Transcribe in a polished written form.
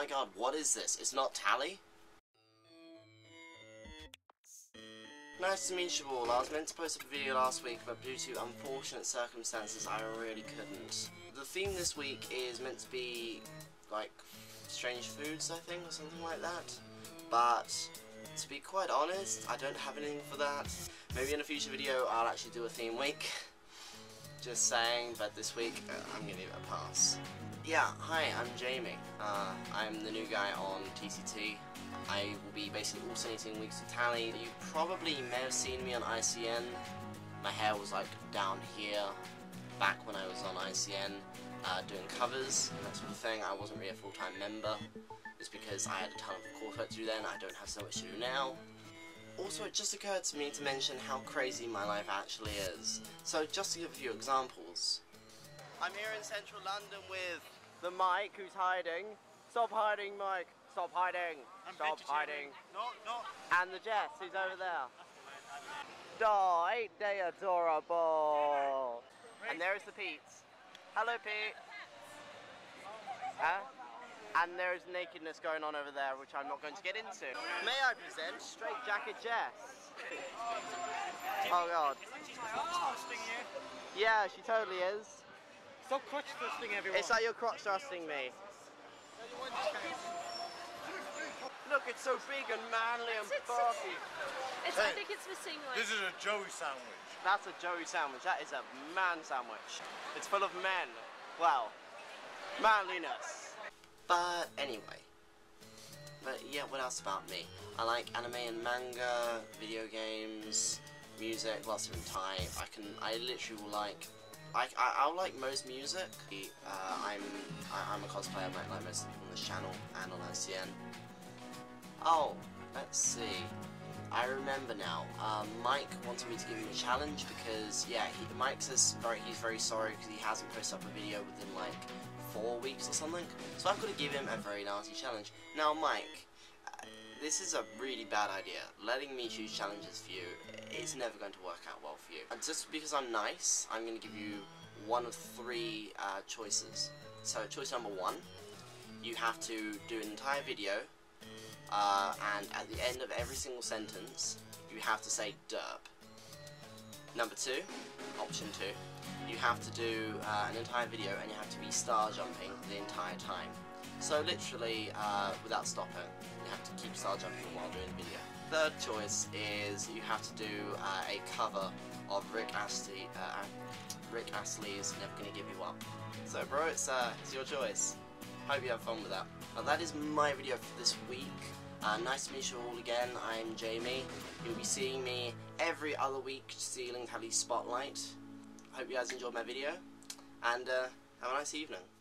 my god, what is this? It's not Tallie? Nice to meet you all. I was meant to post up a video last week, but due to unfortunate circumstances, I really couldn't. The theme this week is meant to be, like, strange foods, I think, or something like that. But, to be quite honest, I don't have anything for that. Maybe in a future video, I'll actually do a theme week. Just saying, but this week, I'm gonna give it a pass. Yeah, hi, I'm Jamie. I'm the new guy on TCT. I will be basically alternating weeks with Tallie. You probably may have seen me on ICN. My hair was like down here, back when I was on ICN, doing covers and that sort of thing. I wasn't really a full-time member. It's because I had a ton of coursework to do then, I don't have so much to do now. Also, it just occurred to me to mention how crazy my life actually is. So, just to give a few examples. I'm here in central London with the Mike, who's hiding. Stop hiding, Mike. Stop hiding. Stop hiding. No. And the Jess, who's over there. Oh, ain't they adorable? And there is the Pete. Hello, Pete. Huh? And there is nakedness going on over there, which I'm not going to get into. May I present Straight Jacket Jess? Oh god. Yeah, she totally is. Stop crotch thrusting everyone. It's like you're crotch thrusting me. Look, it's so big and manly and barky. I think it's for singlet. This is a Joey sandwich. That's a Joey sandwich. That is a man sandwich. It's full of men. Wow. Manliness. But anyway, but yeah, what else about me? I like anime and manga, video games, music, lots of different type. I'll like most music. I'm a cosplayer, like most people on this channel and on ICN. Oh, let's see. I remember now. Mike wanted me to give him a challenge because yeah, Mike says he's very sorry because he hasn't posted up a video within like 4 weeks or something, so I've got to give him a very nasty challenge. Now Mike, this is a really bad idea. Letting me choose challenges for you, it's never going to work out well for you. And just because I'm nice, I'm going to give you one of three choices. So choice number one, you have to do an entire video, and at the end of every single sentence, you have to say derp. Number two, option two, you have to do an entire video and you have to be star jumping the entire time. So literally, without stopping, you have to keep star jumping while doing the video. Third choice is you have to do a cover of Rick Astley's Never Gonna Give You Up. So bro, it's your choice. Hope you have fun with that. Now that is my video for this week. Nice to meet you all again, I'm Jamie. You'll be seeing me every other week stealing Tallie's spotlight. Hope you guys enjoyed my video, and have a nice evening.